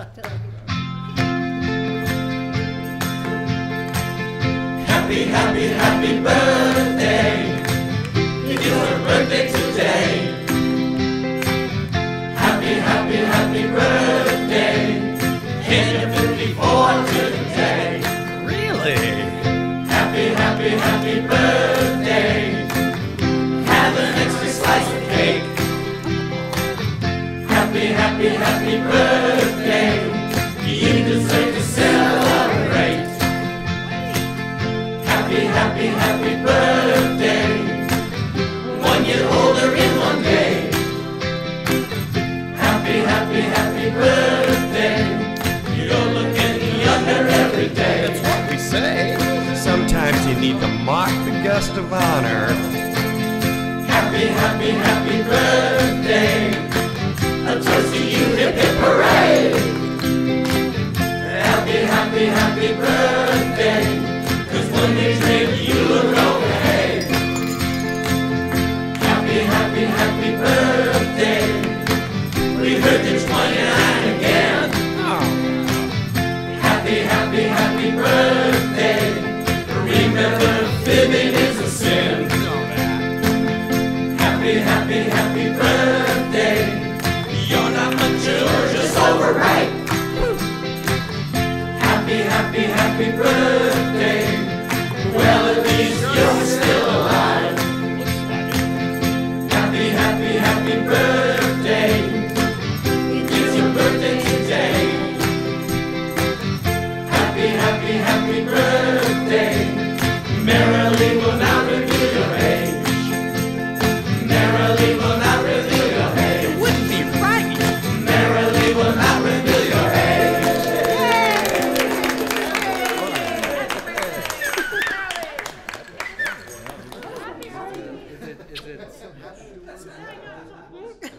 Happy, happy, happy birthday. It is your birthday today. Happy, happy, happy birthday. Can you be born today? Really? Happy, happy, happy birthday. Have an extra slice of cake. Happy, happy, happy birthday. You deserve to celebrate. Happy, happy, happy birthday. 1 year older in 1 day. Happy, happy, happy birthday. You're looking younger every day. That's what we say. Sometimes you need to mock the guest of honor. Happy, happy, happy birthday. A toast to you, hip hip hooray. Happy, happy, happy birthday. 'Cause when you drink you look okay. Happy, happy, happy birthday. We heard the 29 again. Oh. Happy, happy, happy birthday. Remember, fibbing is a sin. Happy, happy, happy birthday. You're not mature, just overripe. Happy, happy, happy birthday. Well, at least you're still alive. Happy, happy, happy birthday. It's your birthday today. Happy, happy, happy birthday. Merrily will not reveal your age. Merrily will not reveal your age. It wouldn't be right. Merrily will not reveal your age. Is it